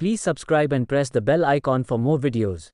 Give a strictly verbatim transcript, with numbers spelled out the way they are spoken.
Please subscribe and press the bell icon for more videos.